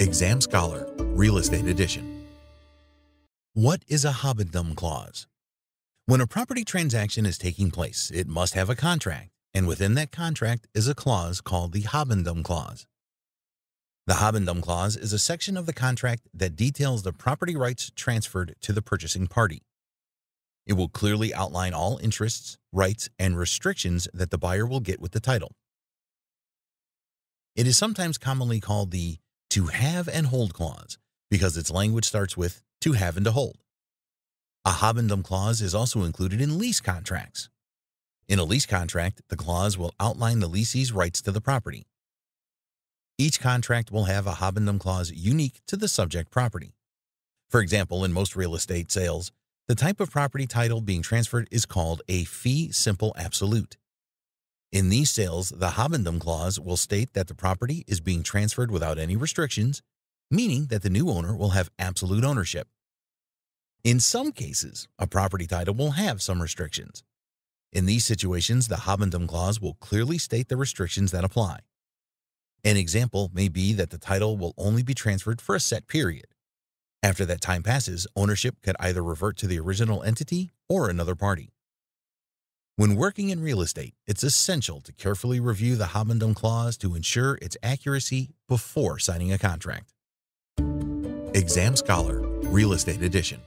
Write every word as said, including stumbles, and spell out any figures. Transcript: Exam Scholar, Real Estate Edition. What is a habendum clause? When a property transaction is taking place, it must have a contract, and within that contract is a clause called the habendum clause. The habendum clause is a section of the contract that details the property rights transferred to the purchasing party. It will clearly outline all interests, rights, and restrictions that the buyer will get with the title. It is sometimes commonly called the to have and hold clause because its language starts with to have and to hold. A habendum clause is also included in lease contracts. In a lease contract, the clause will outline the leasee's rights to the property. Each contract will have a habendum clause unique to the subject property. For example, in most real estate sales, the type of property title being transferred is called a fee simple absolute. In these sales, the habendum clause will state that the property is being transferred without any restrictions, meaning that the new owner will have absolute ownership. In some cases, a property title will have some restrictions. In these situations, the habendum clause will clearly state the restrictions that apply. An example may be that the title will only be transferred for a set period. After that time passes, ownership could either revert to the original entity or another party. When working in real estate, it's essential to carefully review the habendum clause to ensure its accuracy before signing a contract. Exam Scholar, Real Estate Edition.